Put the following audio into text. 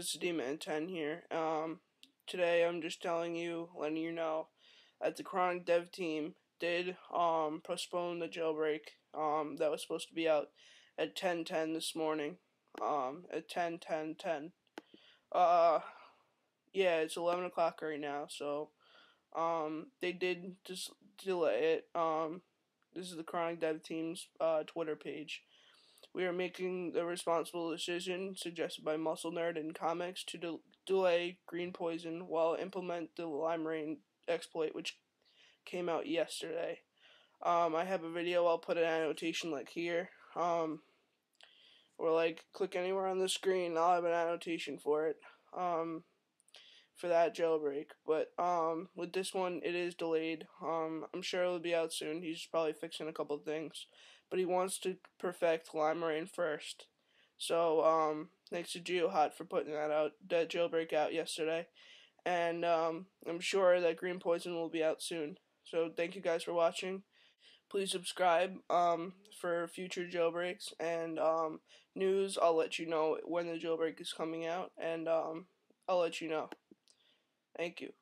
it's Limera1n here. Today I'm just letting you know that the Chronic Dev Team did postpone the jailbreak that was supposed to be out at 10:10 this morning. At 10:10. Yeah, it's 11 o'clock right now, so they did just delay it. This is the Chronic Dev Team's Twitter page. We are making the responsible decision suggested by Muscle Nerd and comics to delay greenpois0n while implement the Limera1n exploit, which came out yesterday. I have a video. I'll put an annotation like here, or like click anywhere on the screen. I'll have an annotation for it, for that jailbreak. But with this one, it is delayed. I'm sure it'll be out soon. He's probably fixing a couple things, but he wants to perfect Limera1n first. So thanks to Geohot for putting that jailbreak out yesterday, and I'm sure that greenpois0n will be out soon. So thank you guys for watching. Please subscribe for future jailbreaks and news. I'll let you know when the jailbreak is coming out, and I'll let you know. Thank you.